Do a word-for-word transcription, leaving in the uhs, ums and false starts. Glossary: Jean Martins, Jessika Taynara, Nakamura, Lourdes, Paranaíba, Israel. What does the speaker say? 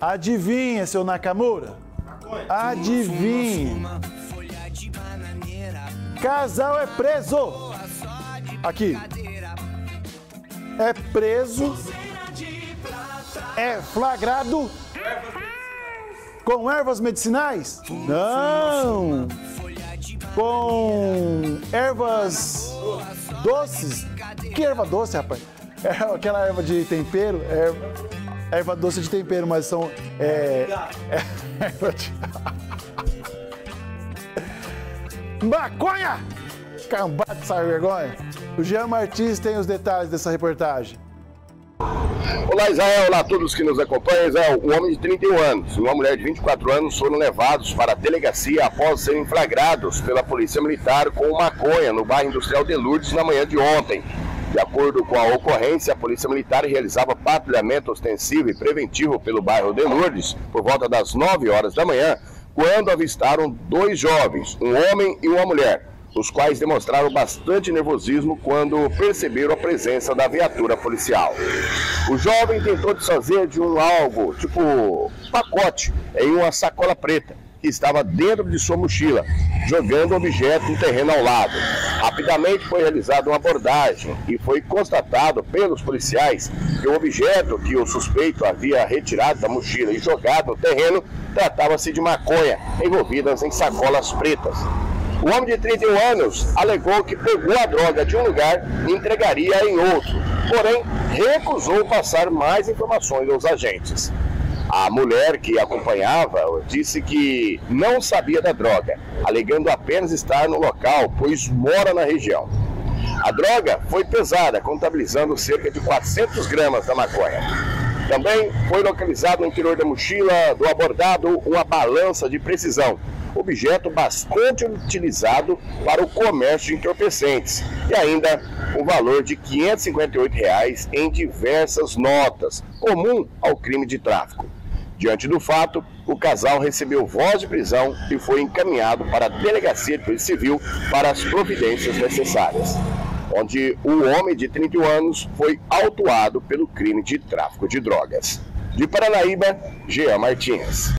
Adivinha, seu Nakamura? Adivinha. Casal é preso. Aqui. É preso. É flagrado. Com ervas medicinais? Não. Com ervas doces? Que erva doce, rapaz? É aquela erva de tempero. Erva, erva doce de tempero, mas são... É, é, erva de... Maconha! Cambado, sai vergonha. O Jean Martins tem os detalhes dessa reportagem. Olá, Israel, olá a todos que nos acompanham. Israel, um homem de trinta e um anos e uma mulher de vinte e quatro anos foram levados para a delegacia após serem flagrados pela polícia militar com maconha no bairro industrial de Lourdes na manhã de ontem. De acordo com a ocorrência, a Polícia Militar realizava patrulhamento ostensivo e preventivo pelo bairro de Lourdes por volta das nove horas da manhã, quando avistaram dois jovens, um homem e uma mulher, os quais demonstraram bastante nervosismo quando perceberam a presença da viatura policial. O jovem tentou desfazer de um algo, tipo pacote, em uma sacola preta, que estava dentro de sua mochila, jogando o objeto no terreno ao lado. Rapidamente foi realizada uma abordagem e foi constatado pelos policiais que o objeto que o suspeito havia retirado da mochila e jogado no terreno tratava-se de maconha, envolvidas em sacolas pretas. O homem de trinta e um anos alegou que pegou a droga de um lugar e entregaria em outro, porém recusou passar mais informações aos agentes. A mulher que acompanhava disse que não sabia da droga, alegando apenas estar no local, pois mora na região. A droga foi pesada, contabilizando cerca de quatrocentos gramas da maconha. Também foi localizado no interior da mochila do abordado uma balança de precisão, objeto bastante utilizado para o comércio de entorpecentes, e ainda o valor de quinhentos e cinquenta e oito reais em diversas notas, comum ao crime de tráfico. Diante do fato, o casal recebeu voz de prisão e foi encaminhado para a Delegacia de Polícia Civil para as providências necessárias, onde o homem de trinta e um anos foi autuado pelo crime de tráfico de drogas. De Paranaíba, Jean Martins.